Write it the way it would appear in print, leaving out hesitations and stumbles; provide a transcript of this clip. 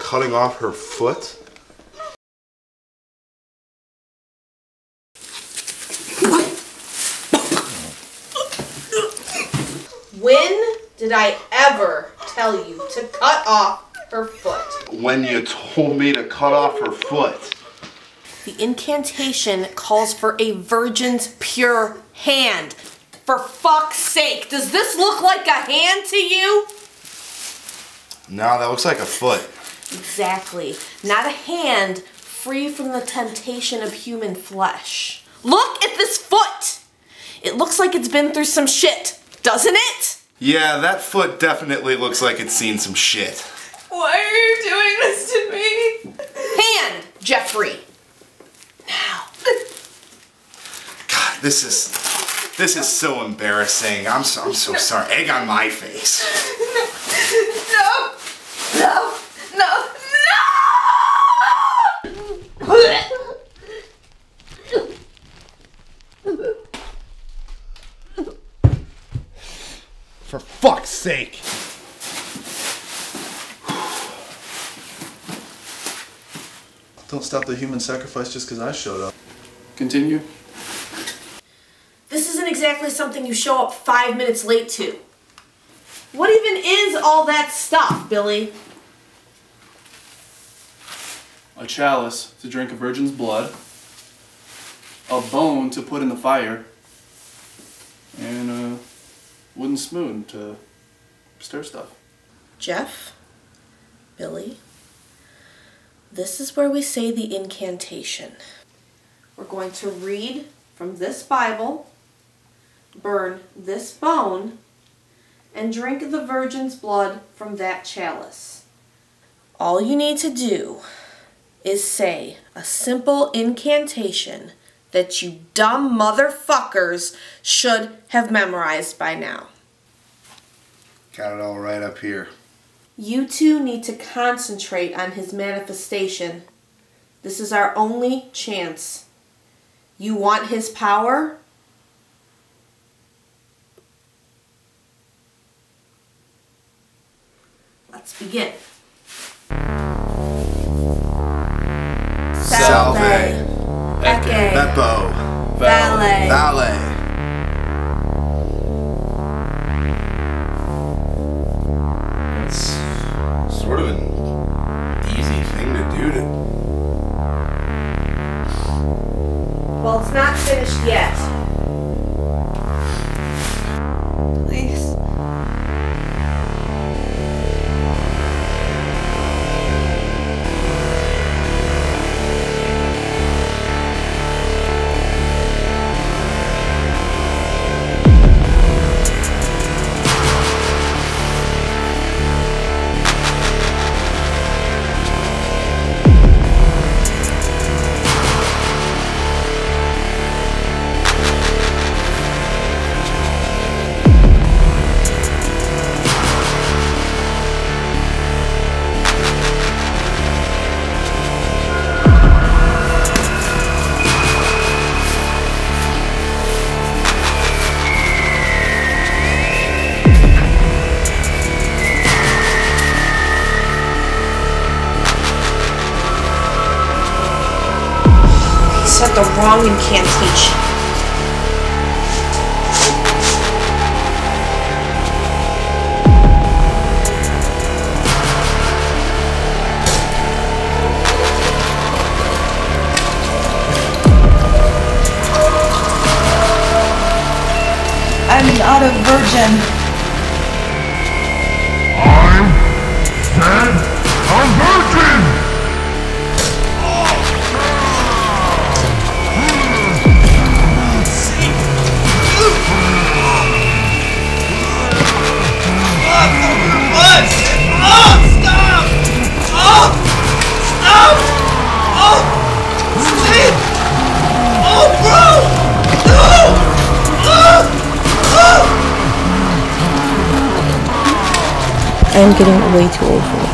Cutting off her foot? When did I ever tell you to cut off her foot? When you told me to cut off her foot. The incantation calls for a virgin's pure hand. For fuck's sake, does this look like a hand to you? No, that looks like a foot. Exactly. Not a hand free from the temptation of human flesh. Look at this foot! It looks like it's been through some shit, doesn't it? Yeah, that foot definitely looks like it's seen some shit. Why are you doing this to me? Hand, Jeffrey. Now. God, this is so embarrassing. I'm so no. Sorry. Egg on my face. No. No. No! No! For fuck's sake! Don't stop the human sacrifice just because I showed up. Continue. This isn't exactly something you show up 5 minutes late to. What even is all that stuff, Billy? A chalice to drink a virgin's blood, a bone to put in the fire, and a wooden spoon to stir stuff. Jeff, Billy, this is where we say the incantation. We're going to read from this Bible, burn this bone, and drink the virgin's blood from that chalice. All you need to do is say a simple incantation that you dumb motherfuckers should have memorized by now. Got it all right up here. You two need to concentrate on his manifestation. This is our only chance. You want his power? Let's begin. Salve, Ecce, Beppo, Valet. That's sort of an easy thing to do to... Well, it's not finished yet. Please. The wrong incantation. I'm not a virgin. I'm dead a virgin! Oh, stop! Oh, stop! Oh, Steve! Oh, bro! and getting way too old for it.